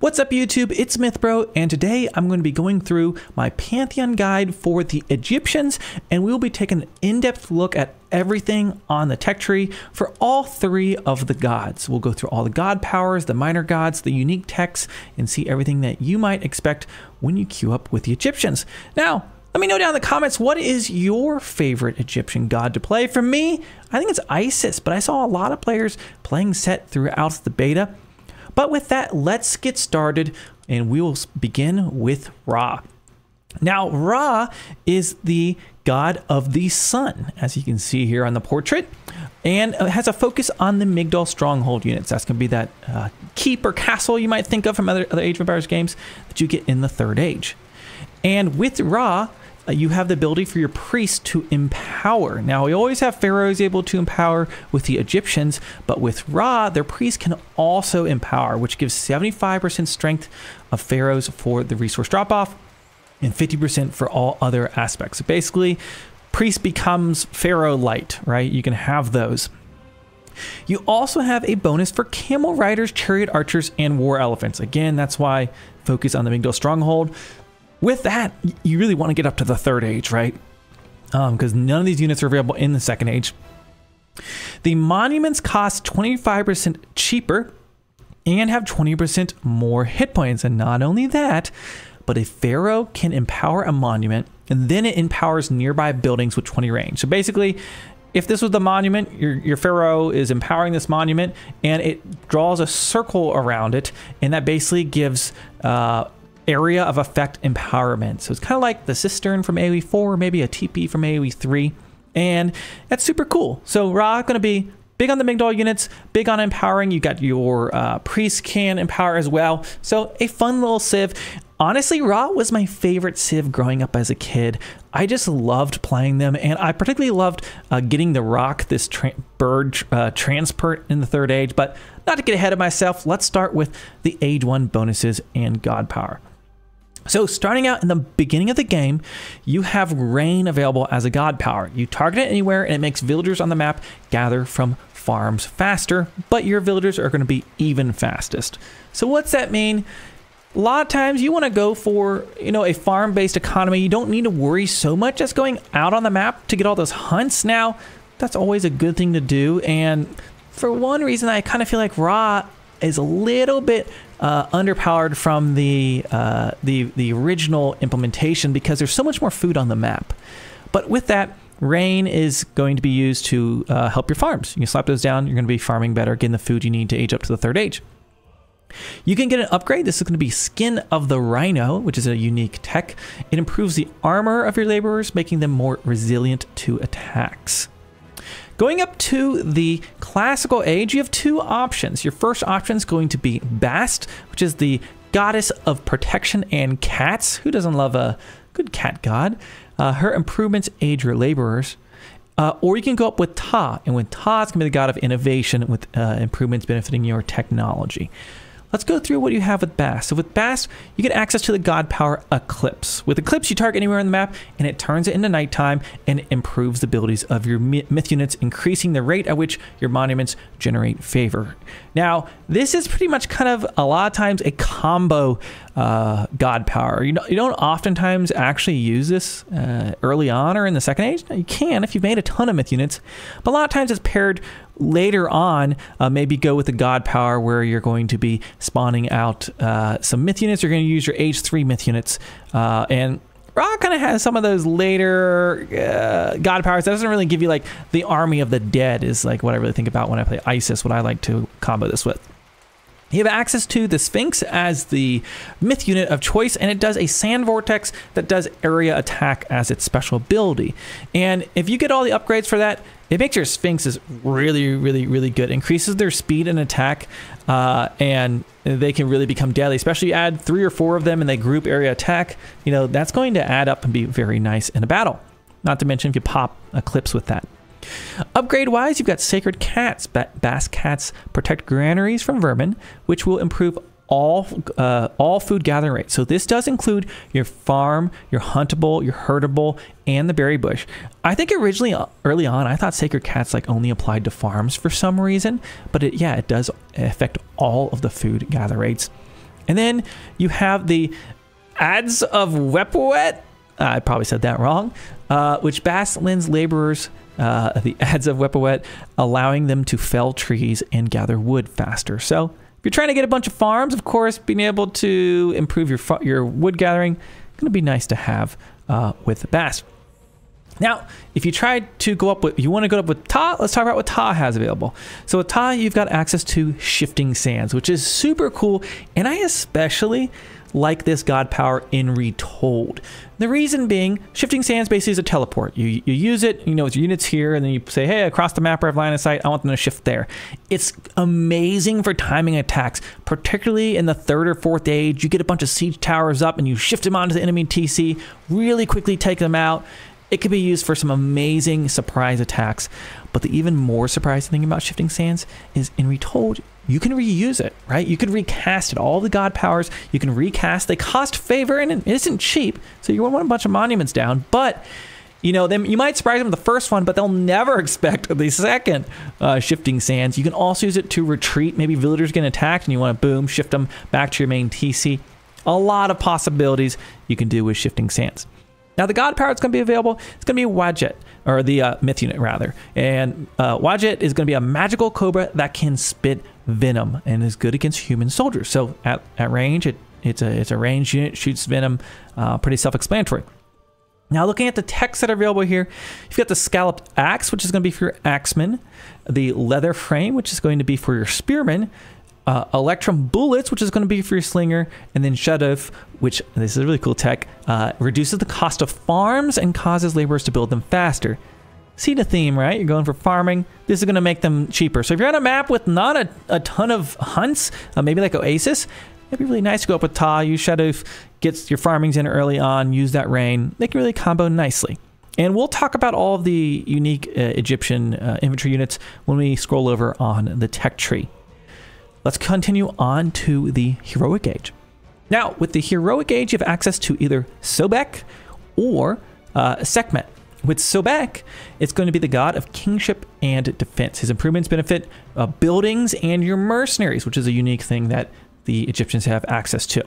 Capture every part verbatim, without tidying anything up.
What's up YouTube, it's MythBro, and today I'm going to be going through my Pantheon guide for the Egyptians, and we'll be taking an in-depth look at everything on the tech tree for all three of the gods. We'll go through all the god powers, the minor gods, the unique techs, and see everything that you might expect when you queue up with the Egyptians. Now, let me know down in the comments, what is your favorite Egyptian god to play? For me, I think it's Isis, but I saw a lot of players playing Set throughout the beta. But with that, let's get started, and we will begin with Ra. Now, Ra is the god of the sun, as you can see here on the portrait, and has a focus on the Migdol stronghold units. That's going to be that uh, keep or castle you might think of from other, other Age of Empires games that you get in the Third Age. And with Ra, Uh, you have the ability for your priest to empower. Now, we always have pharaohs able to empower with the Egyptians, but with Ra, their priests can also empower, which gives seventy-five percent strength of pharaohs for the resource drop-off and fifty percent for all other aspects. So basically, priest becomes pharaoh light, right? You can have those. You also have a bonus for camel riders, chariot archers, and war elephants. Again, that's why focus on the Migdol stronghold. With that, you really want to get up to the Third Age, right? Because um, none of these units are available in the Second Age. The monuments cost twenty-five percent cheaper and have twenty percent more hit points. And not only that, but a pharaoh can empower a monument, and then it empowers nearby buildings with twenty range. So basically, if this was the monument, your, your pharaoh is empowering this monument, and it draws a circle around it, and that basically gives Uh, area of effect empowerment. So it's kind of like the Cistern from A O E four, maybe a T P from A O E three, and that's super cool. So Ra going to be big on the Migdol units, big on empowering. You got your uh, priest can empower as well. So a fun little Civ. Honestly, Ra was my favorite Civ growing up as a kid. I just loved playing them, and I particularly loved uh, getting the Roc, this tra bird uh, transport in the Third Age. But not to get ahead of myself, let's start with the Age one bonuses and god power. So starting out in the beginning of the game, you have rain available as a god power. You target it anywhere, and it makes villagers on the map gather from farms faster, but your villagers are going to be even fastest. So what's that mean? A lot of times you want to go for, you know, a farm-based economy. You don't need to worry so much as going out on the map to get all those hunts. Now, that's always a good thing to do, and for one reason, I kind of feel like Ra is a little bit uh, underpowered from the, uh, the the original implementation, because there's so much more food on the map. But with that, rain is going to be used to uh, help your farms. You can slap those down, you're going to be farming better, getting the food you need to age up to the Third Age. You can get an upgrade. This is going to be Skin of the Rhino, which is a unique tech. It improves the armor of your laborers, making them more resilient to attacks. Going up to the Classical Age, you have two options. Your first option is going to be Bast, which is the goddess of protection and cats. Who doesn't love a good cat god? Uh, her improvements aid your laborers. Uh, or you can go up with Ptah, and with Ptah, it's going to be the god of innovation, with uh, improvements benefiting your technology. Let's go through what you have with Bast. So with Bast, you get access to the god power Eclipse. With Eclipse, you target anywhere on the map, and it turns it into nighttime and improves the abilities of your myth units, increasing the rate at which your monuments generate favor. Now, this is pretty much kind of a lot of times a combo uh, god power. You don't, you don't oftentimes actually use this uh, early on or in the Second Age. Now, you can if you've made a ton of myth units, but a lot of times it's paired later on. Uh, maybe go with the god power where you're going to be spawning out uh, some myth units. You're going to use your age three myth units, uh, and Ra kind of has some of those later uh, god powers that doesn't really give you, like, the army of the dead is like what I really think about when I play Isis, what I like to combo this with. You have access to the Sphinx as the myth unit of choice, and it does a sand vortex that does area attack as its special ability. And if you get all the upgrades for that, it makes your Sphinxes really, really, really good. Increases their speed and attack, uh, and they can really become deadly. Especially you add three or four of them and they group area attack, you know, that's going to add up and be very nice in a battle. Not to mention if you pop Eclipse with that. Upgrade-wise, you've got Sacred Cats. Bast Cats protect granaries from vermin, which will improve all uh, all food gathering rates. So this does include your farm, your huntable, your herdable, and the berry bush. I think originally, early on, I thought Sacred Cats like only applied to farms for some reason, but it, yeah, it does affect all of the food gather rates. And then you have the Ads of Wepwet. Uh, I probably said that wrong. Uh, which Bast lends laborers uh, the Ads of Wepwet, allowing them to fell trees and gather wood faster. So if you're trying to get a bunch of farms, of course, being able to improve your your wood gathering is going to be nice to have uh, with Bast. Now, if you try to go up with, you want to go up with Ptah, let's talk about what Ptah has available. So with Ptah, you've got access to Shifting Sands, which is super cool. And I especially like this god power in Retold. The reason being, Shifting Sands basically is a teleport. You, you use it, you know, it's units here, and then you say, hey, across the map I have line of sight, I want them to shift there. It's amazing for timing attacks, particularly in the third or fourth age. You get a bunch of siege towers up and you shift them onto the enemy T C, really quickly take them out. It could be used for some amazing surprise attacks. But the even more surprising thing about Shifting Sands is in Retold, you can reuse it, right? You could recast it. All the god powers, you can recast. They cost favor and it isn't cheap. So you won't want a bunch of monuments down. But, you know, them, you might surprise them with the first one, but they'll never expect the second uh, Shifting Sands. You can also use it to retreat. Maybe villagers get attacked and you want to, boom, shift them back to your main T C. A lot of possibilities you can do with Shifting Sands. Now, the god power that's going to be available, it's going to be Wadjet, or the uh, myth unit, rather. And uh, Wadjet is going to be a magical cobra that can spit venom and is good against human soldiers. So at, at range, it, it's, a, it's a ranged unit, shoots venom, uh, pretty self-explanatory. Now, looking at the techs that are available here, you've got the scalloped axe, which is going to be for your axemen, the leather frame, which is going to be for your spearmen, Uh, Electrum Bullets, which is going to be for your Slinger, and then Shaduf, which, this is a really cool tech, uh, reduces the cost of farms and causes laborers to build them faster. See the theme, right? You're going for farming. This is going to make them cheaper. So if you're on a map with not a, a ton of hunts, uh, maybe like Oasis, it'd be really nice to go up with Ptah, use Shaduf, gets your farmings in early on, use that rain. They can really combo nicely. And we'll talk about all of the unique uh, Egyptian uh, infantry units when we scroll over on the tech tree. Let's continue on to the Heroic Age. Now, with the Heroic Age, you have access to either Sobek or uh, Sekhmet. With Sobek, it's going to be the god of kingship and defense. His improvements benefit uh, buildings and your mercenaries, which is a unique thing that the Egyptians have access to.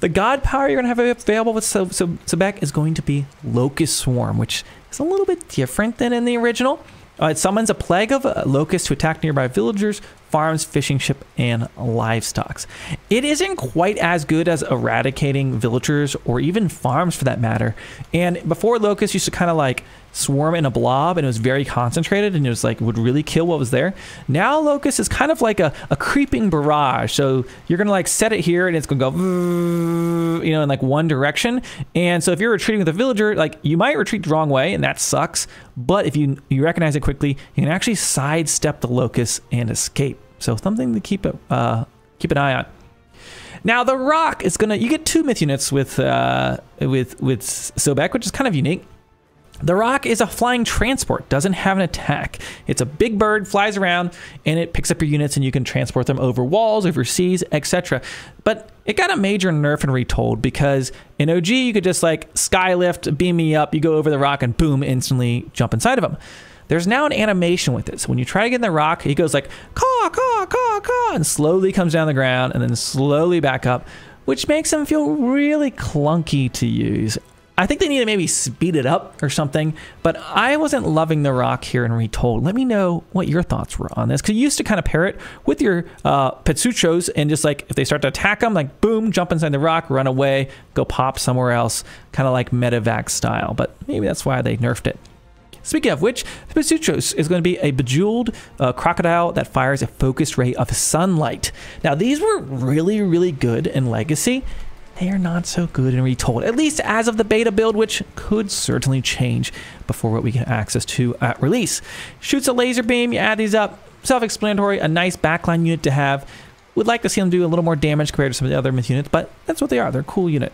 The god power you're going to have available with so so Sobek is going to be Locust Swarm, which is a little bit different than in the original. Uh, it summons a plague of uh, locusts to attack nearby villagers, farms, fishing ship, and livestock. It isn't quite as good as eradicating villagers or even farms for that matter. And before, locusts used to kind of like swarm in a blob and it was very concentrated and it was like would really kill what was there. Now locust is kind of like a, a creeping barrage. So you're going to like set it here and it's going to go, you know, in like one direction. And so if you're retreating with a villager, like you might retreat the wrong way and that sucks. But if you, you recognize it quickly, you can actually sidestep the locust and escape. So something to keep a, uh, keep an eye on. Now the Roc is gonna. You get two myth units with uh, with with Sobek, which is kind of unique. The Roc is a flying transport, doesn't have an attack. It's a big bird, flies around, and it picks up your units, and you can transport them over walls, over seas, et cetera. But it got a major nerf and Retold because in O G you could just like skylift, beam me up, you go over the Roc, and boom, instantly jump inside of them. There's now an animation with it. So when you try to get in the Roc, he goes like, caw, caw, caw, caw, and slowly comes down the ground and then slowly back up, which makes him feel really clunky to use. I think they need to maybe speed it up or something, but I wasn't loving the Roc here in Retold. Let me know what your thoughts were on this, because you used to kind of pair it with your uh, Petsuchos and just like, if they start to attack them, like boom, jump inside the Roc, run away, go pop somewhere else, kind of like Medivac style, but maybe that's why they nerfed it. Speaking of which, the Petsuchos is going to be a bejeweled uh, crocodile that fires a focused ray of sunlight. Now, these were really, really good in Legacy. They are not so good in Retold, at least as of the beta build, which could certainly change before what we get access to at release. Shoots a laser beam, you add these up. Self-explanatory, a nice backline unit to have. Would like to see them do a little more damage compared to some of the other myth units, but that's what they are. They're a cool unit.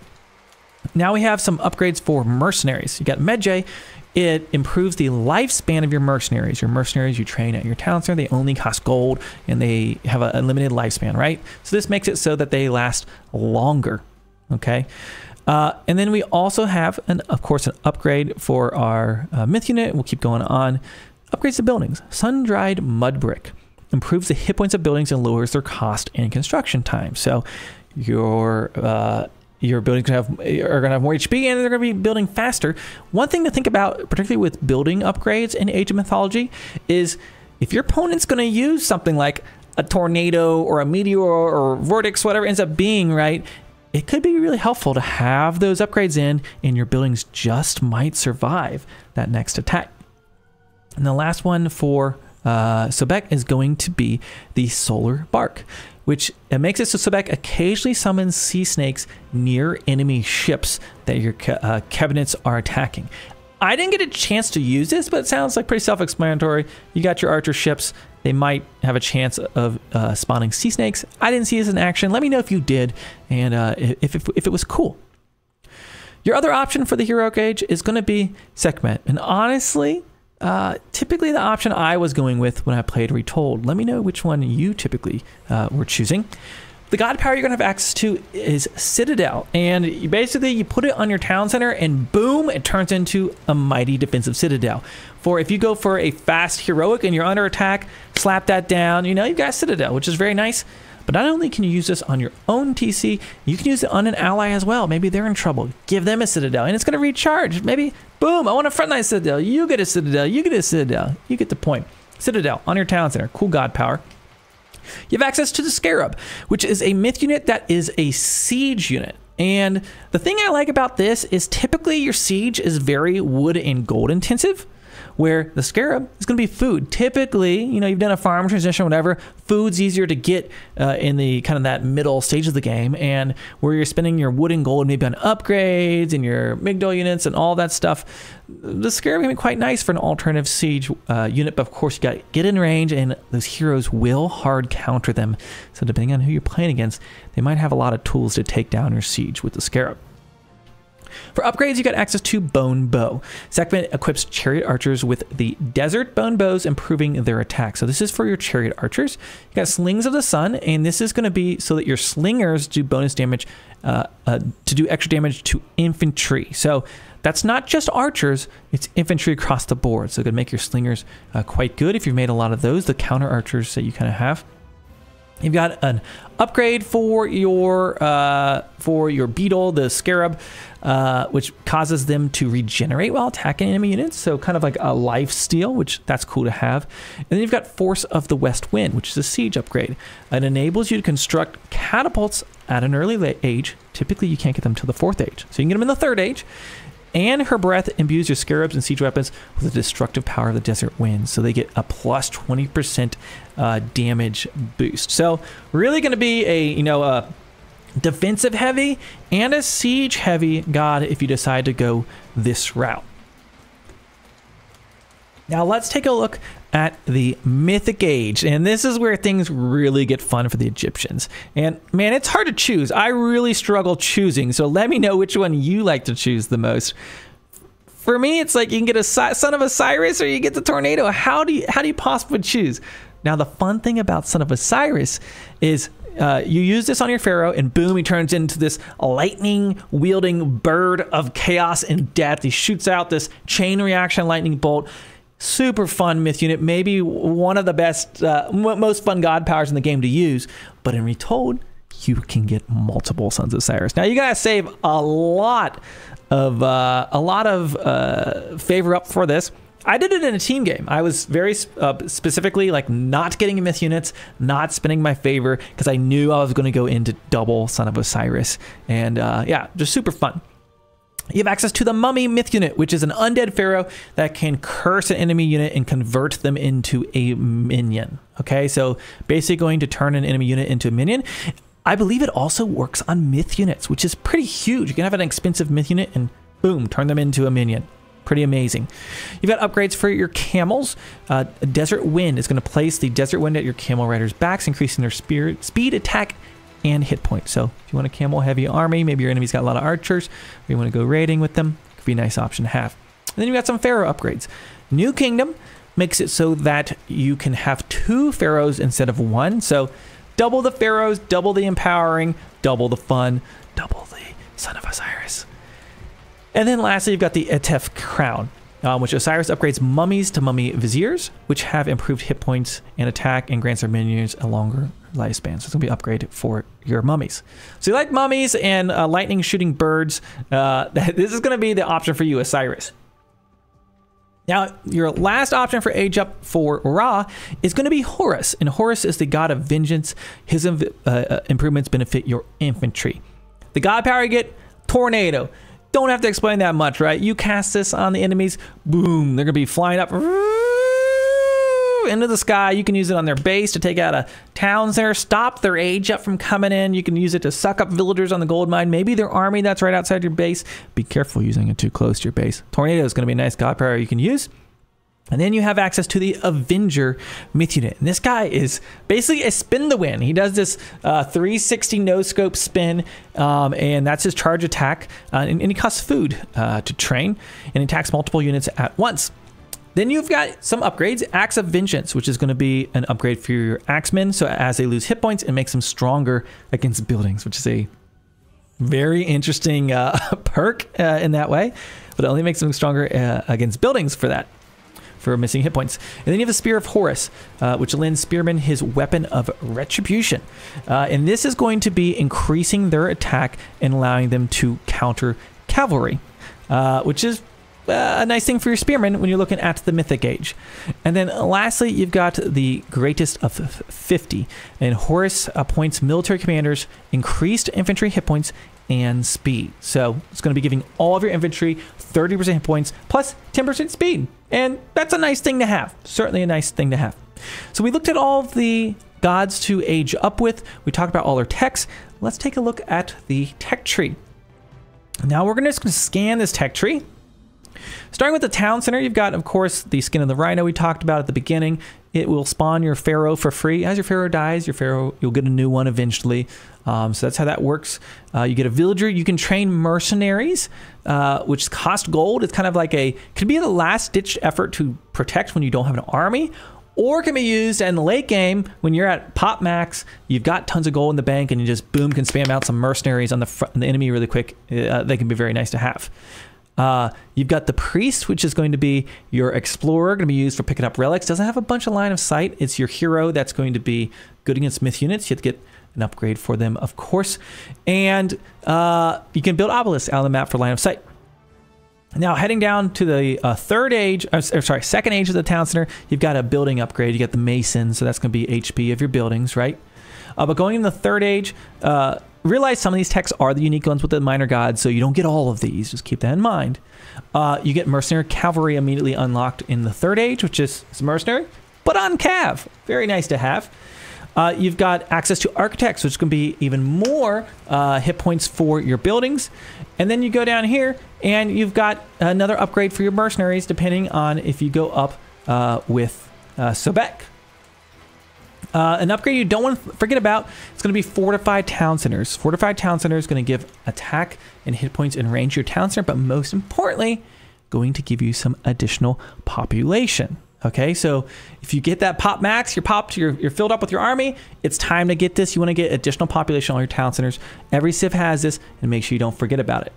Now we have some upgrades for mercenaries. You got Medjay. It improves the lifespan of your mercenaries. Your mercenaries you train at your town center, they only cost gold and they have a limited lifespan, right? So this makes it so that they last longer, okay? Uh, and then we also have, an, of course, an upgrade for our uh, myth unit. We'll keep going on. Upgrades to buildings. Sun-dried mud brick. Improves the hit points of buildings and lowers their cost and construction time. So your uh, your buildings can have are going to have more H P, and they're going to be building faster. One thing to think about, particularly with building upgrades in Age of Mythology, is if your opponent's going to use something like a tornado or a meteor or vortex, whatever it ends up being, right? It could be really helpful to have those upgrades in, and your buildings just might survive that next attack. And the last one for uh, Sobek is going to be the Solar Bark, which it makes it so Sobek occasionally summons sea snakes near enemy ships that your uh, cabinets are attacking. I didn't get a chance to use this, but it sounds like pretty self-explanatory. You got your archer ships. They might have a chance of uh, spawning sea snakes. I didn't see this in action. Let me know if you did and uh, if, if, if it was cool. Your other option for the heroic age is going to be Sekhmet. And honestly, uh, typically the option I was going with when I played Retold. Let me know which one you typically uh, were choosing. The god power you're going to have access to is Citadel, and you basically you put it on your town center and boom, it turns into a mighty defensive citadel. For if you go for a fast heroic and you're under attack, slap that down, you know, you've got Citadel, which is very nice. But not only can you use this on your own T C, you can use it on an ally as well. Maybe they're in trouble. Give them a Citadel, and it's going to recharge. Maybe, boom, I want a frontline Citadel. You get a Citadel. You get a Citadel. You get the point. Citadel on your town center. Cool god power. You have access to the Scarab, which is a myth unit that is a siege unit. And the thing I like about this is typically your siege is very wood and gold intensive, where the Scarab is going to be food. Typically, you know, you've done a farm transition, whatever, food's easier to get uh, in the kind of that middle stage of the game, and where you're spending your wood and gold maybe on upgrades and your Migdol units and all that stuff. The Scarab can be quite nice for an alternative siege uh, unit, but of course you got to get in range, and those heroes will hard counter them. So depending on who you're playing against, they might have a lot of tools to take down your siege with the Scarab. For upgrades, you got access to Bone Bow. Sekhmet equips Chariot archers with the Desert Bone Bows, improving their attack. So this is for your Chariot archers. You got Slings of the Sun, and this is going to be so that your slingers do bonus damage, uh, uh, to do extra damage to infantry. So that's not just archers, it's infantry across the board. So it could make your slingers uh, quite good if you've made a lot of those, the counter archers that you kind of have. You've got an upgrade for your uh, for your beetle, the Scarab, uh, which causes them to regenerate while attacking enemy units. So kind of like a life steal, which that's cool to have. And then you've got Force of the West Wind, which is a siege upgrade. It enables you to construct catapults at an early age. Typically, you can't get them till the fourth age, so you can get them in the third age. And her breath imbues your Scarabs and siege weapons with the destructive power of the desert wind, so they get a plus twenty percent uh, damage boost. So really going to be a you know a defensive heavy and a siege heavy god if you decide to go this route. Now let's take a look at the Mythic Age, and this is where things really get fun for the Egyptians. And man, it's hard to choose. I really struggle choosing, so let me know which one you like to choose the most. For me, it's like you can get a Son of Osiris or you get the Tornado. How do you, how do you possibly choose? Now the fun thing about Son of Osiris is Uh, you use this on your pharaoh, and boom, he turns into this lightning-wielding bird of chaos and death. He shoots out this chain reaction lightning bolt. Super fun myth unit. Maybe one of the best, uh, most fun god powers in the game to use. But in Retold, you can get multiple Sons of Osiris. Now you gotta save a lot of uh, a lot of uh, favor up for this. I did it in a team game. I was very uh, specifically like not getting myth units, not spending my favor, because I knew I was going to go into double Son of Osiris. And uh, yeah, just super fun. You have access to the Mummy myth unit, which is an undead pharaoh that can curse an enemy unit and convert them into a minion. Okay, so basically going to turn an enemy unit into a minion. I believe it also works on myth units, which is pretty huge. You can have an expensive myth unit and boom, turn them into a minion. Pretty amazing. You've got upgrades for your camels. Uh, Desert Wind is going to place the Desert Wind at your camel riders' backs, increasing their speed, speed, attack, and hit point. So if you want a camel heavy army, maybe your enemy's got a lot of archers, or you want to go raiding with them, could be a nice option to have. And then you've got some pharaoh upgrades. New Kingdom makes it so that you can have two pharaohs instead of one. So double the pharaohs, double the empowering, double the fun, double the Son of Osiris. And then lastly, you've got the Etef Crown, um, which Osiris upgrades mummies to mummy viziers, which have improved hit points and attack and grants their minions a longer lifespan. So it's gonna be an upgrade for your mummies. So you like mummies and uh, lightning shooting birds. Uh, this is gonna be the option for you, Osiris. Now, your last option for age up for Ra is going to be Horus, and Horus is the god of vengeance. His uh, improvements benefit your infantry. The god power you get, Tornado. Don't have to explain that much, right? You cast this on the enemies, boom, they're going to be flying up into the sky. You can use it on their base to take out a towns there, stop their age up from coming in. You can use it to suck up villagers on the gold mine, maybe their army that's right outside your base. Be careful using it too close to your base. Tornado is going to be a nice god power you can use. And then you have access to the Avenger myth unit. And this guy is basically a spin the win. He does this uh, three sixty no scope spin, um, and that's his charge attack. Uh, and, and it costs food uh, to train, and attacks multiple units at once. Then you've got some upgrades. Axe of Vengeance, which is going to be an upgrade for your axemen. So as they lose hit points, it makes them stronger against buildings, which is a very interesting uh, perk uh, in that way. But it only makes them stronger uh, against buildings for that, for missing hit points. And then you have the Spear of Horus, uh, which lends Spearmen his weapon of retribution. Uh, and this is going to be increasing their attack and allowing them to counter cavalry, uh, which is Uh, a nice thing for your spearmen when you're looking at the mythic age. And then lastly, you've got the greatest of fifty, and Horus appoints military commanders increased infantry hit points and speed. So it's going to be giving all of your infantry thirty percent hit points plus ten percent speed, and that's a nice thing to have. Certainly a nice thing to have. So we looked at all of the gods to age up with. We talked about all their techs. Let's take a look at the tech tree. Now we're just going to scan this tech tree. Starting with the town center, you've got, of course, the Skin of the Rhino we talked about at the beginning. It will spawn your pharaoh for free. As your pharaoh dies, your pharaoh, you'll get a new one eventually. Um, so that's how that works. Uh, you get a villager. You can train mercenaries, uh, which cost gold. It's kind of like a, could be the last-ditch effort to protect when you don't have an army, or can be used in the late game when you're at pop max, you've got tons of gold in the bank, and you just, boom, can spam out some mercenaries on the, front, on the enemy really quick. Uh, they can be very nice to have. Uh, you've got the priest, which is going to be your explorer, going to be used for picking up relics. Doesn't have a bunch of line of sight. It's your hero that's going to be good against myth units. You have to get an upgrade for them, of course. And uh, you can build obelisks out of the map for line of sight. Now, heading down to the uh, third age, or, or sorry, second age of the town center, you've got a building upgrade. You got the mason, so that's going to be H P of your buildings, right? Uh, but going in the third age, uh, realize some of these techs are the unique ones with the minor gods, so you don't get all of these. Just keep that in mind. Uh, you get mercenary cavalry immediately unlocked in the third age, which is mercenary, but on cav. Very nice to have. Uh, you've got access to architects, which can be even more uh, hit points for your buildings. And then you go down here, and you've got another upgrade for your mercenaries, depending on if you go up uh, with uh, Sobek. Uh, an upgrade you don't want to forget about, it's going to be Fortified Town Centers. Fortified Town Center is going to give attack and hit points and range to your town center, but most importantly, going to give you some additional population. Okay, so if you get that pop max, you're popped, you're, you're filled up with your army, it's time to get this. You want to get additional population on your town centers. Every civ has this, and make sure you don't forget about it.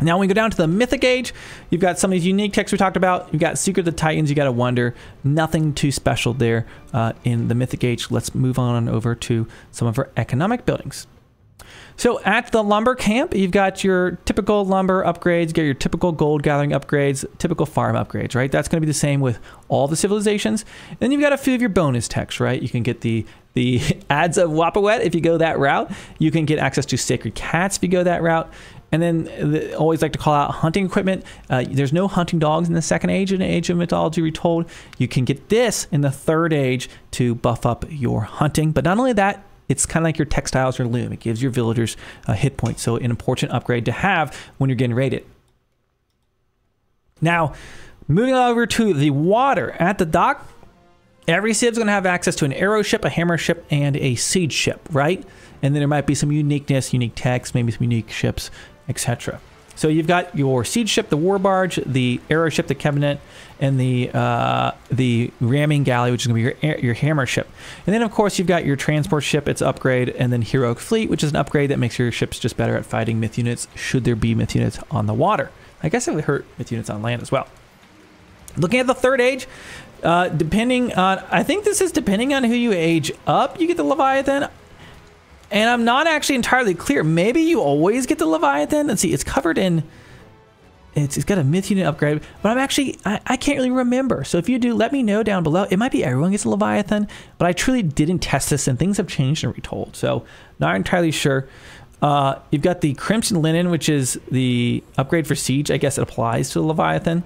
Now, when we go down to the mythic age, you've got some of these unique techs we talked about. You've got Secret of the Titans, you got to wonder. Nothing too special there uh, in the mythic age. Let's move on over to some of our economic buildings. So at the lumber camp, you've got your typical lumber upgrades, you get your typical gold gathering upgrades, typical farm upgrades, right? That's going to be the same with all the civilizations. And then you've got a few of your bonus techs, right? You can get the the Ads of Wapawet if you go that route. You can get access to Sacred Cats if you go that route. And then the, always like to call out hunting equipment. Uh, there's no hunting dogs in the second age in the Age of Mythology Retold. You can get this in the third age to buff up your hunting. But not only that, it's kind of like your textiles or loom. It gives your villagers a hit point. So an important upgrade to have when you're getting raided. Now, moving over to the water at the dock. Every civ's going to have access to an arrow ship, a hammer ship, and a siege ship, right? And then there might be some uniqueness, unique techs, maybe some unique ships, et cetera. So you've got your siege ship, the war barge, the arrow ship, the cabinet, and the uh, the ramming galley, which is going to be your your hammer ship. And then, of course, you've got your transport ship, its upgrade, and then heroic fleet, which is an upgrade that makes your ships just better at fighting myth units, should there be myth units on the water. I guess it would hurt myth units on land as well. Looking at the third age, uh, depending on, I think this is depending on who you age up, you get the Leviathan. And I'm not actually entirely clear. Maybe you always get the Leviathan. Let's see, it's covered in, it's, it's got a myth unit upgrade, but I'm actually, I, I can't really remember. So if you do, let me know down below. It might be everyone gets a Leviathan, but I truly didn't test this and things have changed and retold. So not entirely sure. Uh, you've got the Crimson Linen, which is the upgrade for Siege. I guess it applies to the Leviathan.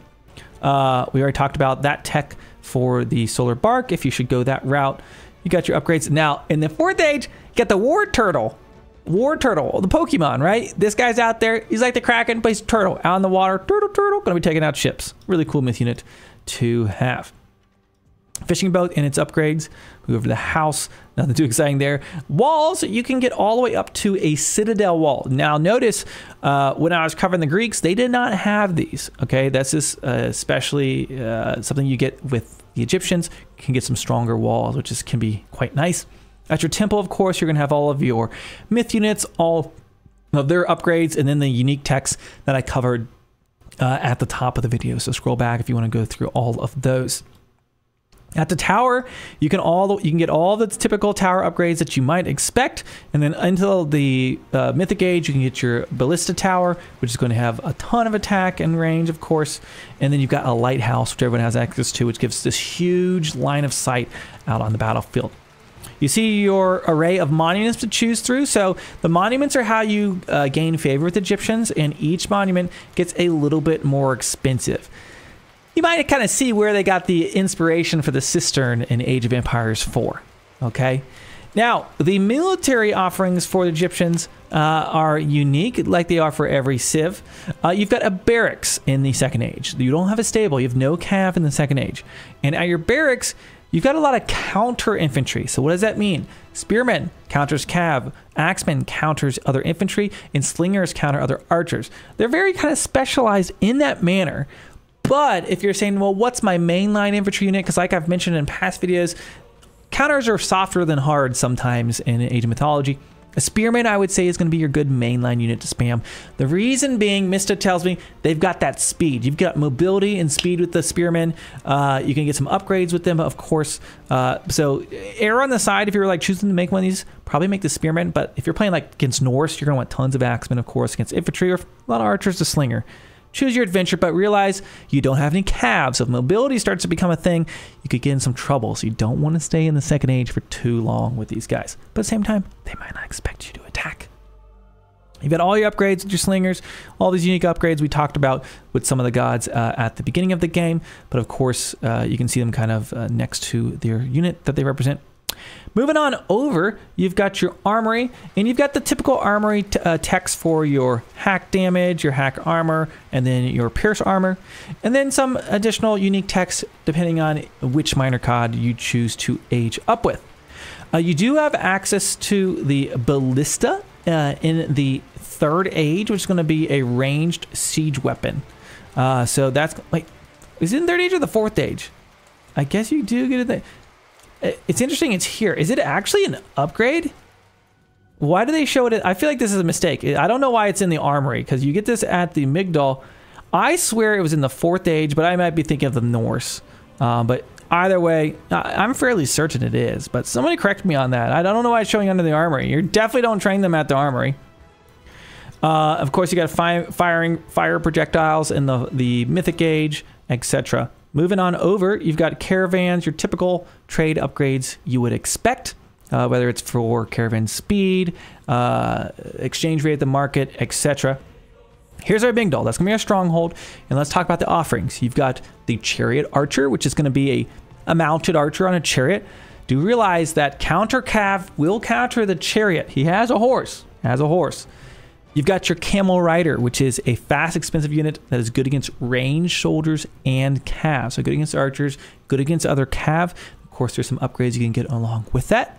Uh, we already talked about that tech for the Solar Bark, if you should go that route. You got your upgrades. Now, in the fourth age, get the War Turtle. War Turtle, the Pokemon, right? This guy's out there. He's like the Kraken, but he's a turtle. Out in the water. Turtle, turtle. Going to be taking out ships. Really cool myth unit to have. Fishing boat and its upgrades. We go over to the house. Nothing too exciting there. Walls, you can get all the way up to a citadel wall. Now, notice uh, when I was covering the Greeks, they did not have these. Okay, that's just uh, especially uh, something you get with the Egyptians. You can get some stronger walls, which is, can be quite nice. At your temple, of course, you're going to have all of your myth units, all of their upgrades, and then the unique techs that I covered uh, at the top of the video. So scroll back if you want to go through all of those. At the tower, you can all you can get all the typical tower upgrades that you might expect, and then until the uh, mythic age, you can get your ballista tower, which is going to have a ton of attack and range, of course. And then you've got a lighthouse, which everyone has access to, which gives this huge line of sight out on the battlefield. You see your array of monuments to choose through. So the monuments are how you uh, gain favor with Egyptians, and each monument gets a little bit more expensive. You might kind of see where they got the inspiration for the Cistern in Age of Empires four, okay? Now, the military offerings for the Egyptians uh, are unique, like they are for every civ. Uh, you've got a barracks in the second age. You don't have a stable. You have no cav in the second age. And at your barracks, you've got a lot of counter infantry. So what does that mean? Spearmen counters cav, axemen counters other infantry, and slingers counter other archers. They're very kind of specialized in that manner. But if you're saying, well, what's my mainline infantry unit? Because like I've mentioned in past videos, counters are softer than hard sometimes in Age of Mythology. A spearman, I would say, is going to be your good mainline unit to spam. The reason being, Mista tells me they've got that speed. You've got mobility and speed with the spearmen. Uh, you can get some upgrades with them, of course. Uh, so err on the side if you're like choosing to make one of these. Probably make the spearmen. But if you're playing like against Norse, you're going to want tons of axemen, of course, against infantry or a lot of archers to slinger. Choose your adventure, but realize you don't have any calves. So if mobility starts to become a thing, you could get in some trouble. So you don't want to stay in the second age for too long with these guys. But at the same time, they might not expect you to attack. You've got all your upgrades with your slingers, all these unique upgrades we talked about with some of the gods uh, at the beginning of the game. But of course, uh, you can see them kind of uh, next to their unit that they represent. Moving on over, you've got your armory, and you've got the typical armory t uh, text for your hack damage, your hack armor, and then your pierce armor, and then some additional unique text depending on which minor cod you choose to age up with. Uh, you do have access to the ballista uh, in the third age, which is going to be a ranged siege weapon. Uh, so that's like, is it in third age or the fourth age? I guess you do get it there. It's interesting it's here. Is it actually an upgrade? Why do they show it? I feel like this is a mistake. I don't know why it's in the armory, because you get this at the Migdol. I swear it was in the fourth age, but I might be thinking of the Norse. Uh, but either way, I'm fairly certain it is. But somebody correct me on that. I don't know why it's showing under the armory. You definitely don't train them at the armory. Uh, of course, you got fi firing fire projectiles in the, the mythic age, et cetera. Moving on over, you've got caravans, your typical trade upgrades you would expect, uh, whether it's for caravan speed, uh, exchange rate at the market, et cetera. Here's our Migdol. That's going to be our stronghold. And let's talk about the offerings. You've got the Chariot Archer, which is going to be a, a mounted archer on a chariot. Do realize that counter calf will counter the chariot. He has a horse. Has a horse. You've got your Camel Rider, which is a fast, expensive unit that is good against ranged soldiers and cav. So good against archers, good against other cav. Of course, there's some upgrades you can get along with that.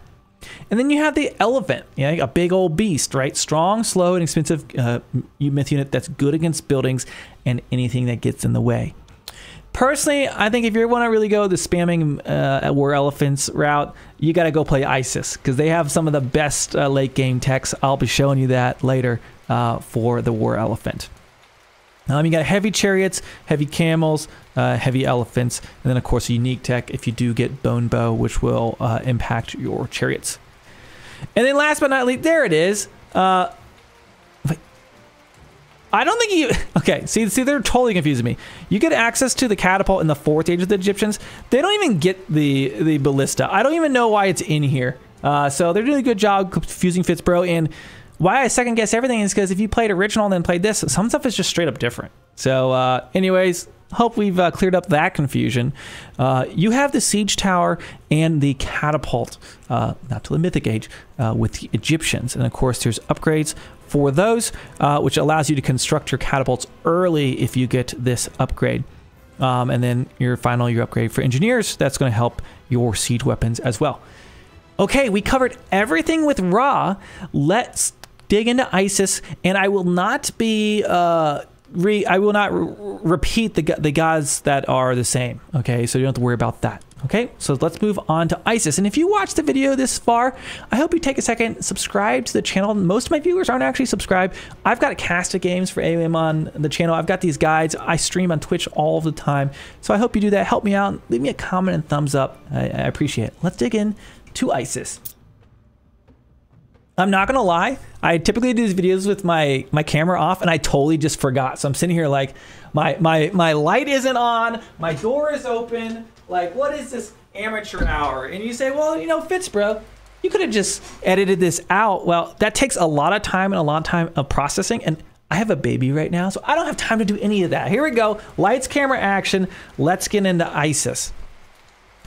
And then you have the elephant, yeah, a big old beast, right? Strong, slow, and expensive uh, myth unit that's good against buildings and anything that gets in the way. Personally, I think if you want to really go the spamming uh, War Elephants route, you got to go play Isis, because they have some of the best uh, late game techs. I'll be showing you that later uh, for the War Elephant. Um, you got heavy chariots, heavy camels, uh, heavy elephants, and then of course a unique tech if you do get Bone Bow, which will uh, impact your chariots. And then last but not least, there it is. Uh, I don't think you... Okay, see, see, they're totally confusing me. You get access to the catapult in the fourth age of the Egyptians. They don't even get the, the ballista. I don't even know why it's in here. Uh, so they're doing a good job confusing Fitzbro, and why I second guess everything is because if you played original and then played this, some stuff is just straight up different. So uh, anyways, hope we've uh, cleared up that confusion. Uh, you have the siege tower and the catapult, uh, not to the mythic age, uh, with the Egyptians. And of course there's upgrades for those, uh, which allows you to construct your catapults early if you get this upgrade. Um, and then your final your upgrade for engineers, that's gonna help your siege weapons as well. Okay, we covered everything with Ra. Let's dig into Isis, and I will not be uh re I will not re repeat the the gods that are the same. Okay, so you don't have to worry about that. Okay, so let's move on to Isis. And if you watched the video this far, I hope you take a second, subscribe to the channel. Most of my viewers aren't actually subscribed. I've got a cast of games for A O M on the channel. I've got these guides. I stream on Twitch all the time. So I hope you do that. Help me out. Leave me a comment and thumbs up. I, I appreciate it. Let's dig in to Isis. I'm not gonna lie, I typically do these videos with my my camera off, and I totally just forgot. So I'm sitting here like, my my my light isn't on, my door is open. Like, what is this amateur hour? And you say, well, you know, Fitz, bro, you could have just edited this out. Well, that takes a lot of time and a lot of time of processing, and I have a baby right now, so I don't have time to do any of that. Here we go, lights, camera, action. Let's get into Isis.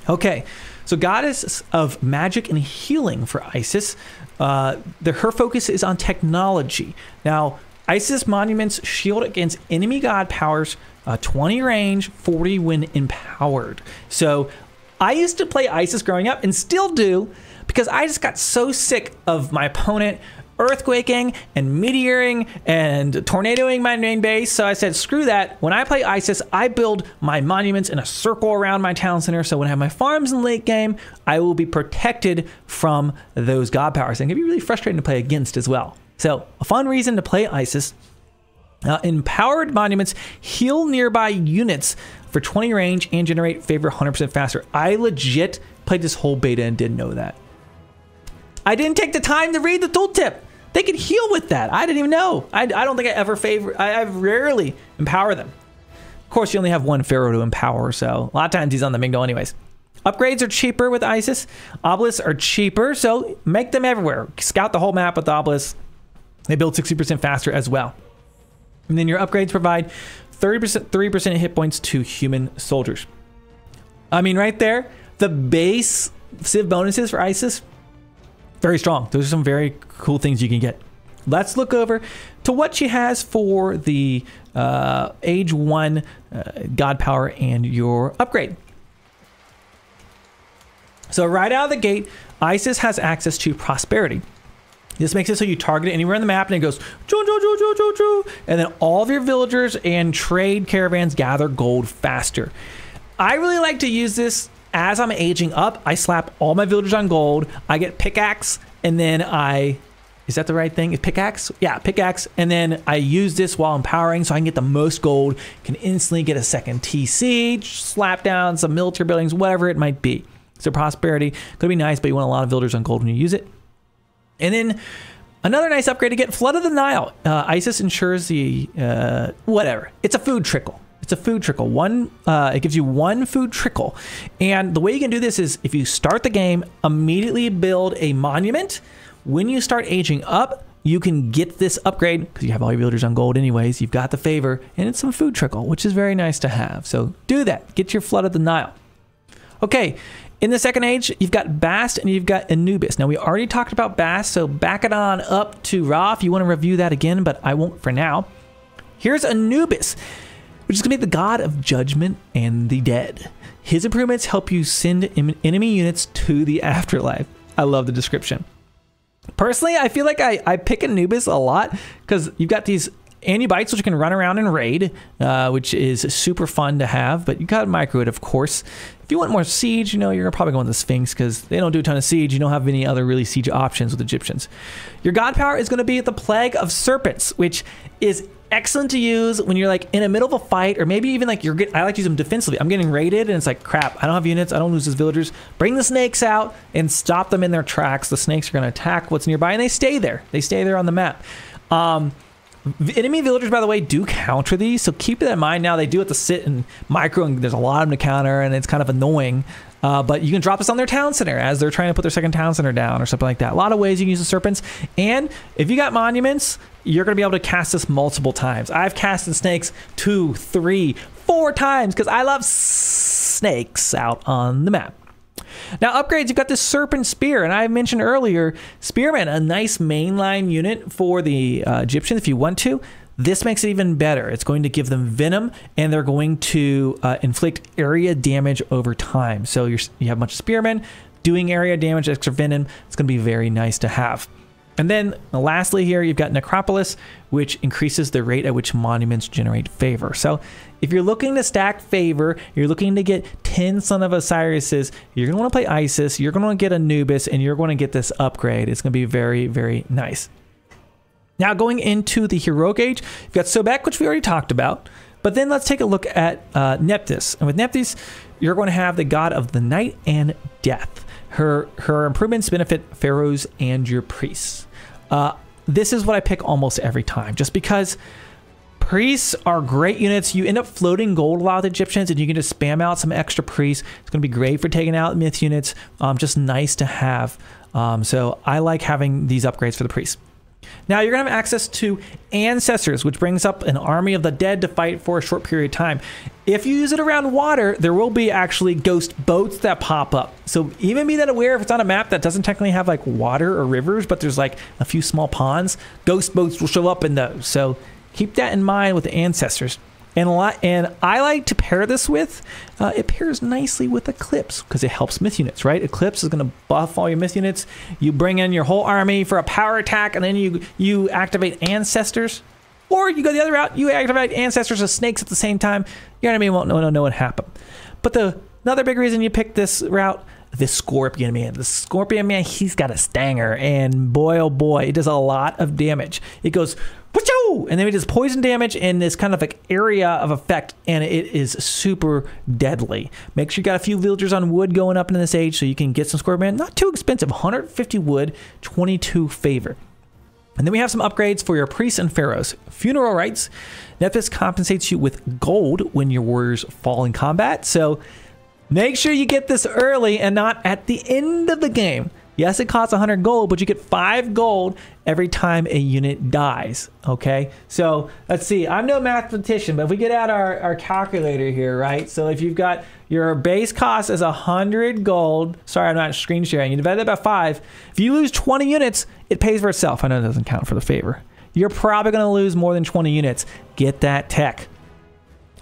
Okay. So goddess of magic and healing for Isis. Uh, the, her focus is on technology. Now, Isis monuments shield against enemy god powers, uh, twenty range, forty when empowered. So I used to play Isis growing up and still do, because I just got so sick of my opponent earthquaking and meteoring and tornadoing my main base. So I said, screw that. When I play Isis, I build my monuments in a circle around my town center. So when I have my farms in the late game, I will be protected from those god powers. And it can be really frustrating to play against as well. So a fun reason to play Isis. Uh, empowered monuments heal nearby units for twenty range and generate favor one hundred percent faster. I legit played this whole beta and didn't know that. I didn't take the time to read the tooltip. They could heal with that. I didn't even know. I, I don't think I ever favor, I, I rarely empower them. Of course, you only have one pharaoh to empower, so a lot of times he's on the Migdol anyways. Upgrades are cheaper with Isis. Obelisks are cheaper, so make them everywhere. Scout the whole map with the obelisks. They build sixty percent faster as well. And then your upgrades provide thirty percent, three percent hit points to human soldiers. I mean, right there, the base civ bonuses for Isis, very strong. Those are some very cool things you can get. Let's look over to what she has for the uh, age one uh, god power and your upgrade. So right out of the gate, Isis has access to prosperity. This makes it so you target it anywhere on the map and it goes choo, choo, choo, choo, choo, choo, and then all of your villagers and trade caravans gather gold faster. I really like to use this as I'm aging up. I slap all my villagers on gold, I get pickaxe, and then I, is that the right thing? Is pickaxe? Yeah, pickaxe, and then I use this while empowering so I can get the most gold, can instantly get a second T C, slap down some military buildings, whatever it might be. So prosperity could be nice, but you want a lot of villagers on gold when you use it. And then another nice upgrade to get, Flood of the Nile. Uh, Isis ensures the, uh, whatever, it's a food trickle. It's a food trickle. One, uh, it gives you one food trickle. And the way you can do this is if you start the game, immediately build a monument. When you start aging up, you can get this upgrade because you have all your villagers on gold anyways. You've got the favor and it's some food trickle, which is very nice to have. So do that. Get your Flood of the Nile. Okay. In the second age, you've got Bast and you've got Anubis. Now we already talked about Bast, so back it on up to Ra if you want to review that again, but I won't for now. Here's Anubis, which is going to be the god of judgment and the dead. His improvements help you send enemy units to the afterlife. I love the description. Personally, I feel like I, I pick Anubis a lot because you've got these Anubites, which can run around and raid, uh, which is super fun to have, but you got to micro it, of course. If you want more siege, you know, you're probably going with the Sphinx because they don't do a ton of siege. You don't have any other really siege options with Egyptians. Your god power is going to be the plague of serpents, which is excellent to use when you're like in the middle of a fight, or maybe even like you're getting, I like to use them defensively. I'm getting raided and it's like, crap, I don't have units, I don't lose these villagers. Bring the snakes out and stop them in their tracks. The snakes are going to attack what's nearby, and they stay there. They stay there on the map. Um, enemy villagers, by the way, do counter these, so keep that in mind. Now they do have to sit and micro, and there's a lot of them to counter, and it's kind of annoying. Uh, but you can drop this on their town center as they're trying to put their second town center down or something like that. A lot of ways you can use the serpents. And if you got monuments, you're going to be able to cast this multiple times. I've casted snakes two, three, four times because I love snakes out on the map. Now, upgrades, you've got this serpent spear, and I mentioned earlier, spearman, a nice mainline unit for the uh, Egyptians if you want to. This makes it even better. It's going to give them venom, and they're going to uh, inflict area damage over time. So you're, you have a bunch of spearmen doing area damage, extra venom. It's going to be very nice to have. And then lastly here, you've got Necropolis, which increases the rate at which monuments generate favor. So if you're looking to stack favor, you're looking to get ten Son of Osirises, you're going to want to play Isis, you're going to want to get Anubis, and you're going to get this upgrade. It's going to be very, very nice. Now going into the heroic age, you've got Sobek, which we already talked about, but then let's take a look at uh, Nephthys. And with Nephthys, you're going to have the god of the night and death. Her, her improvements benefit pharaohs and your priests. Uh, this is what I pick almost every time, just because priests are great units. You end up floating gold a lot with Egyptians, and you can just spam out some extra priests. It's going to be great for taking out myth units, um, just nice to have. Um, so I like having these upgrades for the priests. Now you're going to have access to ancestors, which brings up an army of the dead to fight for a short period of time. If you use it around water, there will be actually ghost boats that pop up. So even be that aware, if it's on a map that doesn't technically have like water or rivers, but there's like a few small ponds, ghost boats will show up in those. So keep that in mind with the ancestors. And a lot, and I like to pair this with, uh, it pairs nicely with Eclipse because it helps myth units, right? Eclipse is going to buff all your myth units. You bring in your whole army for a power attack, and then you, you activate ancestors. Or you go the other route, you activate ancestors and snakes at the same time. Your enemy won't know, know what happened. But the another big reason you pick this route, the Scorpion Man. The Scorpion Man, he's got a stanger, and boy, oh boy, it does a lot of damage. It goes... and then it does poison damage in this kind of like area of effect, and it is super deadly. Make sure you got a few villagers on wood going up in this age so you can get some Scorpion. Not too expensive, one hundred fifty wood, twenty-two favor. And then we have some upgrades for your priests and pharaohs. Funeral rites. Nephthys compensates you with gold when your warriors fall in combat, so make sure you get this early and not at the end of the game. Yes, it costs one hundred gold, but you get five gold every time a unit dies, okay? So let's see, I'm no mathematician, but if we get out our, our calculator here, right? So if you've got your base cost is one hundred gold, sorry, I'm not screen sharing, you divide that by five. If you lose twenty units, it pays for itself. I know it doesn't count for the favor. You're probably gonna lose more than twenty units. Get that tech.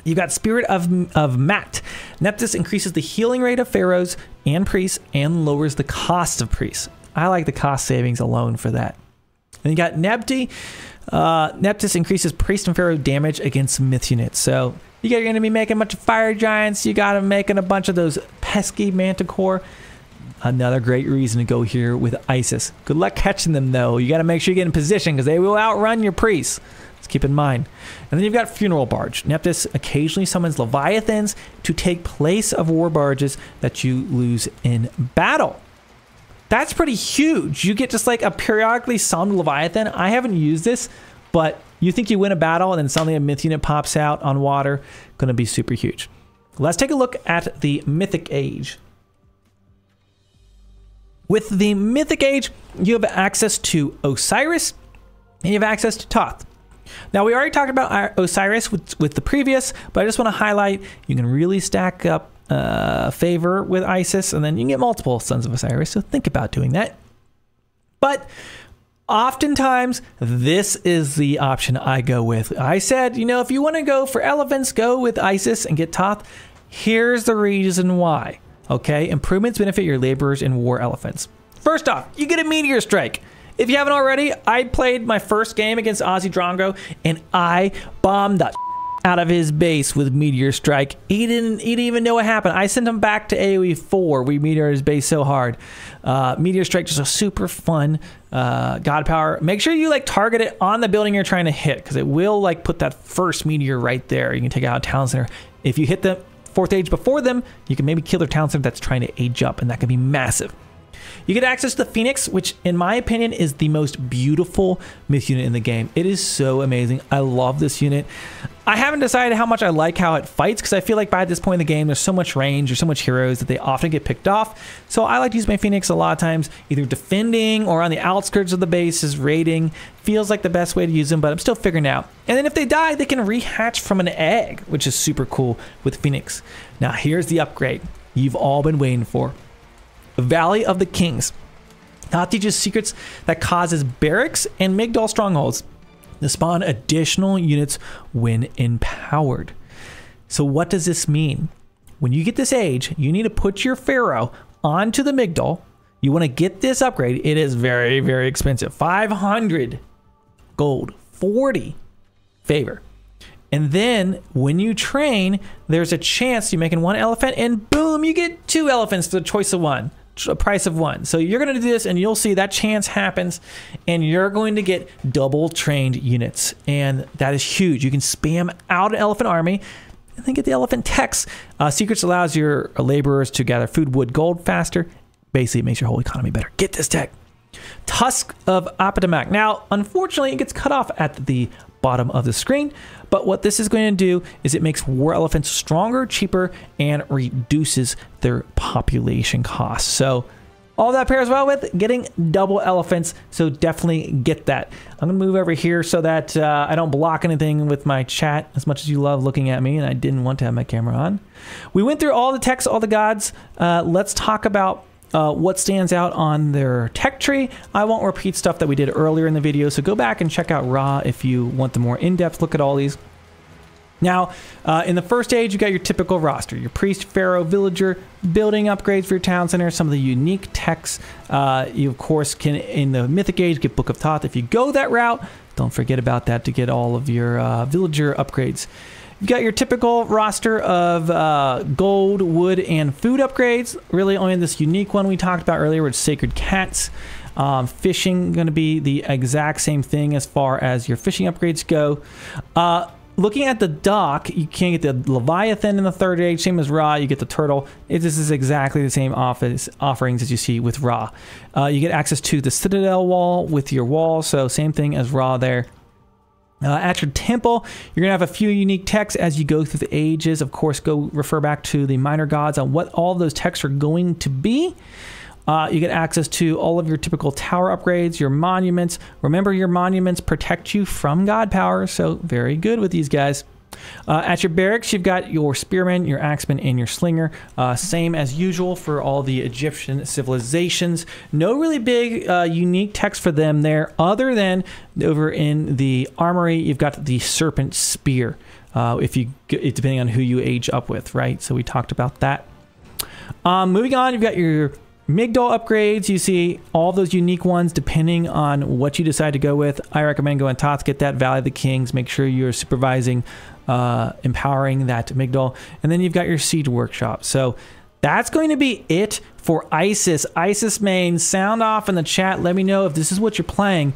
You've got Spirit of, of Mat. Nephthys increases the healing rate of pharaohs and priests and lowers the cost of priests. I like the cost savings alone for that. And you got Nebti. Uh, Nephthys increases priest and pharaoh damage against myth units. So you're going to be making a bunch of fire giants. You got to making a bunch of those pesky manticore. Another great reason to go here with Isis. Good luck catching them though. You got to make sure you get in position because they will outrun your priests. Let's keep in mind. And then you've got Funeral Barge. Nephthys occasionally summons Leviathans to take place of war barges that you lose in battle. That's pretty huge. You get just like a periodically summoned Leviathan. I haven't used this, but you think you win a battle and then suddenly a myth unit pops out on water. Gonna be super huge. Let's take a look at the Mythic Age. With the Mythic Age, you have access to Osiris and you have access to Ptah. Now, we already talked about our Osiris with, with the previous, but I just want to highlight, you can really stack up uh, favor with Isis, and then you can get multiple Sons of Osiris, so think about doing that. But oftentimes, this is the option I go with. I said, you know, if you want to go for elephants, go with Isis and get Ptah. Here's the reason why, okay? Improvements benefit your laborers in war elephants. First off, you get a meteor strike. If you haven't already, I played my first game against Ozzy Drongo, and I bombed the out of his base with Meteor Strike. He didn't, he didn't even know what happened. I sent him back to A O E four. We meteor his base so hard. Uh, Meteor Strike, just a super fun uh, God power. Make sure you like target it on the building you're trying to hit, because it will like put that first meteor right there. You can take out a town center. If you hit the fourth age before them, you can maybe kill their town center that's trying to age up, and that could be massive. You get access to the Phoenix, which in my opinion is the most beautiful myth unit in the game. It is so amazing. I love this unit. I haven't decided how much I like how it fights, because I feel like by this point in the game, there's so much range, there's so much heroes that they often get picked off. So I like to use my Phoenix a lot of times, either defending or on the outskirts of the bases, raiding. Feels like the best way to use them, but I'm still figuring it out. And then if they die, they can rehatch from an egg, which is super cool with Phoenix. Now here's the upgrade you've all been waiting for. Valley of the Kings. Now it teaches secrets that causes barracks and Migdol strongholds to spawn additional units when empowered. So what does this mean? When you get this age, you need to put your pharaoh onto the Migdol. You want to get this upgrade. It is very, very expensive. five hundred gold, forty favor. And then when you train, there's a chance you're making one elephant and boom, you get two elephants for the choice of one. A price of one. So you're going to do this and you'll see that chance happens and you're going to get double trained units, and that is huge. You can spam out an elephant army and then get the elephant techs. Uh, secrets allows your laborers to gather food, wood, gold faster. Basically it makes your whole economy better. Get this tech. Tusk of Apatamak. Now unfortunately it gets cut off at the bottom of the screen, but what this is going to do is it makes war elephants stronger, cheaper, and reduces their population costs. So all that pairs well with getting double elephants, so definitely get that. I'm gonna move over here so that uh, I don't block anything with my chat, as much as you love looking at me and I didn't want to have my camera on. We went through all the techs, all the gods. Uh, let's talk about Uh, what stands out on their tech tree. I won't repeat stuff that we did earlier in the video, so go back and check out Ra if you want the more in-depth look at all these. Now, uh, in the first age, you got your typical roster, your priest, pharaoh, villager, building upgrades for your town center, some of the unique techs. Uh, you, of course, can, in the mythic age, get Book of Thoth. If you go that route, don't forget about that to get all of your uh, villager upgrades. You got your typical roster of uh, gold, wood, and food upgrades. Really only this unique one we talked about earlier, which is Sacred Cats. Um, fishing going to be the exact same thing as far as your fishing upgrades go. Uh, looking at the dock, you can get the Leviathan in the third age, same as Ra. You get the turtle. It, this is exactly the same office offerings as you see with Ra. Uh, you get access to the Citadel wall with your wall, so same thing as Ra there. Uh, at your temple, you're going to have a few unique texts as you go through the ages. Of course, go refer back to the minor gods on what all those texts are going to be. Uh, you get access to all of your typical tower upgrades, your monuments. Remember, your monuments protect you from god power, so very good with these guys. Uh, at your barracks, you've got your spearman, your axeman, and your slinger. Uh, same as usual for all the Egyptian civilizations. No really big uh, unique text for them there, other than over in the armory, you've got the serpent spear. Uh, if you, depending on who you age up with, right? So we talked about that. Um, moving on, you've got your Migdol upgrades. You see all those unique ones depending on what you decide to go with. I recommend going Thoth, get that Valley of the Kings. Make sure you're supervising, uh, empowering that Migdol. And then you've got your Siege Workshop. So that's going to be it for Isis. Isis main, sound off in the chat. Let me know if this is what you're playing.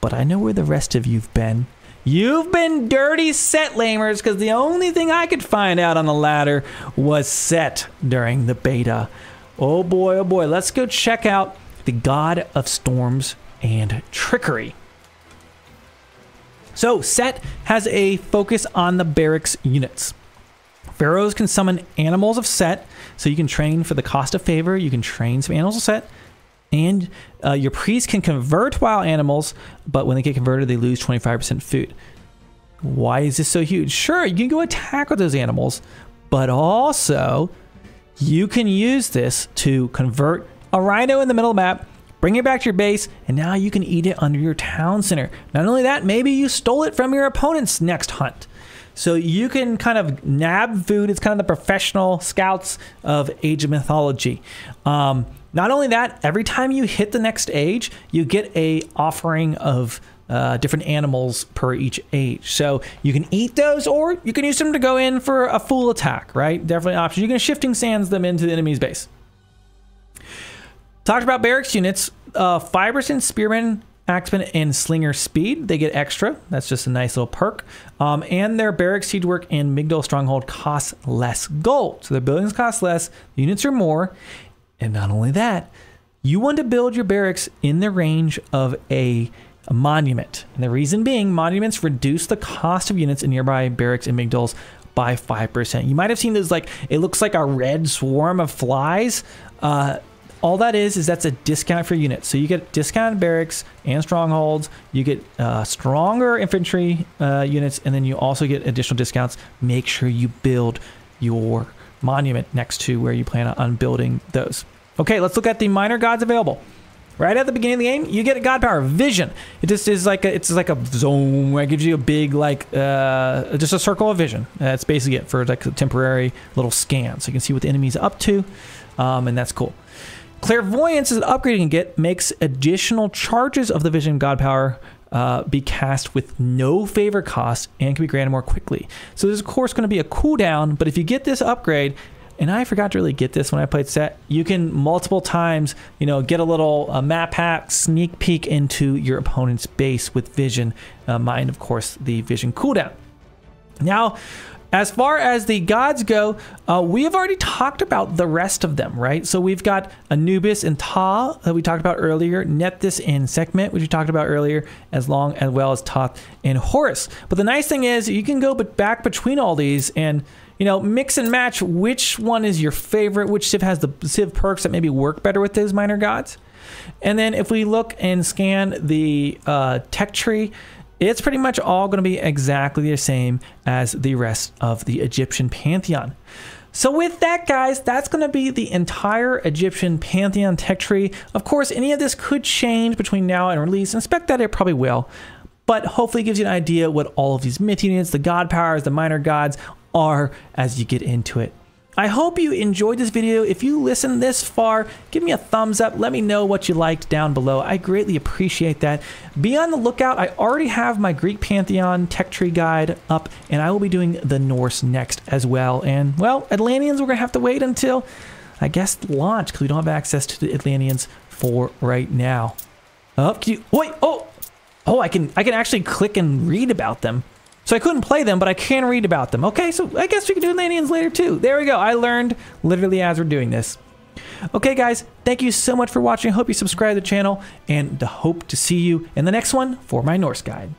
But I know where the rest of you've been. You've been dirty Set lamers, because the only thing I could find out on the ladder was Set during the beta. Oh boy, oh boy, let's go check out the God of Storms and Trickery. So Set has a focus on the barracks units. Pharaohs can summon animals of Set, so you can train for the cost of favor, you can train some animals of Set, and uh, your priests can convert wild animals, but when they get converted, they lose twenty-five percent food. Why is this so huge? Sure, you can go attack with those animals, but also you can use this to convert a rhino in the middle of the map, bring it back to your base, and now you can eat it under your town center. Not only that, maybe you stole it from your opponent's next hunt. So you can kind of nab food. It's kind of the professional scouts of Age of Mythology. Um, not only that, every time you hit the next age, you get a offering of uh, different animals per each age. So you can eat those, or you can use them to go in for a full attack, right? Definitely an option. You can Shifting Sands them into the enemy's base. Talked about barracks units. Uh, Fiberson, Spearman, Axeman, and Slinger Speed. They get extra. That's just a nice little perk. Um, and their barracks, siege work, and Migdol stronghold costs less gold. So their buildings cost less, units are more. And not only that, you want to build your barracks in the range of a, a monument. And the reason being, monuments reduce the cost of units in nearby barracks and Migdols by five percent. You might have seen those, like, it looks like a red swarm of flies. Uh, All that is, is that's a discount for units. So you get discounted barracks and strongholds, you get uh, stronger infantry uh, units, and then you also get additional discounts. Make sure you build your monument next to where you plan on building those. Okay, let's look at the minor gods available. Right at the beginning of the game, you get a god power, Vision. It just is like a, it's like a zone where it gives you a big, like, uh, just a circle of vision. That's basically it for like a temporary little scan. So you can see what the enemy's up to, um, and that's cool. Clairvoyance is an upgrade you can get, makes additional charges of the Vision God Power uh, be cast with no favor cost and can be granted more quickly. So there's of course going to be a cooldown, but if you get this upgrade, and I forgot to really get this when I played Set, you can multiple times, you know, get a little uh, map hack, sneak peek into your opponent's base with Vision, uh, mind of course the Vision cooldown. Now, as far as the gods go, uh, we have already talked about the rest of them, right? So we've got Anubis and Ptah that we talked about earlier, Nephthys and Sekhmet, which we talked about earlier, as long as well as Thoth and Horus. But the nice thing is you can go back between all these and, you know, mix and match which one is your favorite, which Civ has the Civ perks that maybe work better with those minor gods. And then if we look and scan the uh, tech tree, it's pretty much all going to be exactly the same as the rest of the Egyptian Pantheon. So with that, guys, that's going to be the entire Egyptian Pantheon tech tree. Of course, any of this could change between now and release. Expect that it probably will, but hopefully it gives you an idea what all of these myth units, the god powers, the minor gods are as you get into it. I hope you enjoyed this video. If you listened this far, give me a thumbs up. Let me know what you liked down below. I greatly appreciate that. Be on the lookout. I already have my Greek Pantheon tech tree guide up, and I will be doing the Norse next as well. And, well, Atlanteans, we're going to have to wait until, I guess, launch, because we don't have access to the Atlanteans for right now. Oh, can you, wait, oh, oh, I can, I can actually click and read about them. So I couldn't play them, but I can read about them. Okay, so I guess we can do Atlanteans later too. There we go. I learned literally as we're doing this. Okay, guys, thank you so much for watching. I hope you subscribe to the channel and hope to see you in the next one for my Norse guide.